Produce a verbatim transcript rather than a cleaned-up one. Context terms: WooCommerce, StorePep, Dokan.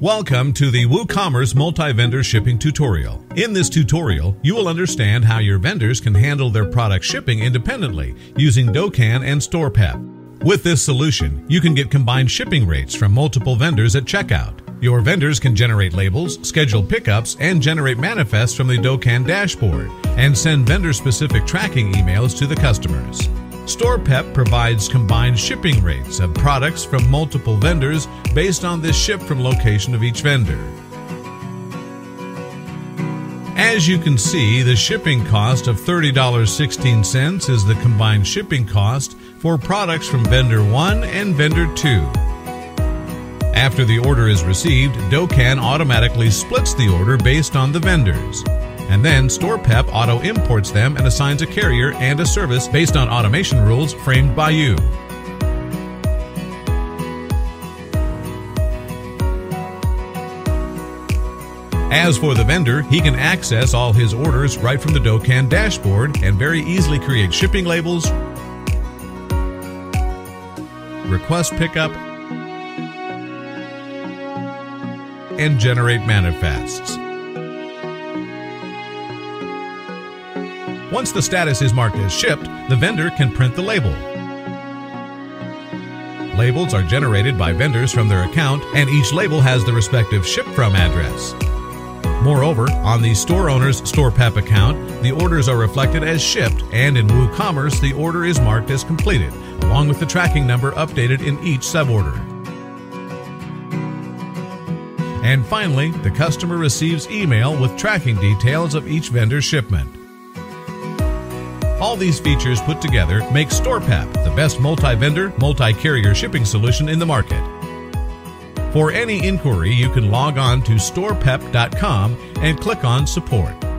Welcome to the WooCommerce Multi-Vendor Shipping Tutorial. In this tutorial, you will understand how your vendors can handle their product shipping independently using Dokan and StorePep. With this solution, you can get combined shipping rates from multiple vendors at checkout. Your vendors can generate labels, schedule pickups, and generate manifests from the Dokan dashboard and send vendor-specific tracking emails to the customers. StorePep provides combined shipping rates of products from multiple vendors based on the ship from location of each vendor. As you can see, the shipping cost of thirty dollars and sixteen cents is the combined shipping cost for products from vendor one and vendor two. After the order is received, Dokan automatically splits the order based on the vendors. And then StorePep auto-imports them and assigns a carrier and a service based on automation rules framed by you. As for the vendor, he can access all his orders right from the Dokan dashboard and very easily create shipping labels, request pickup, and generate manifests. Once the status is marked as shipped, the vendor can print the label. Labels are generated by vendors from their account, and each label has the respective ship-from address. Moreover, on the store owner's StorePep account, the orders are reflected as shipped, and in WooCommerce, the order is marked as completed, along with the tracking number updated in each suborder. And finally, the customer receives email with tracking details of each vendor's shipment. All these features put together make StorePep the best multi-vendor, multi-carrier shipping solution in the market. For any inquiry, you can log on to storepep dot com and click on Support.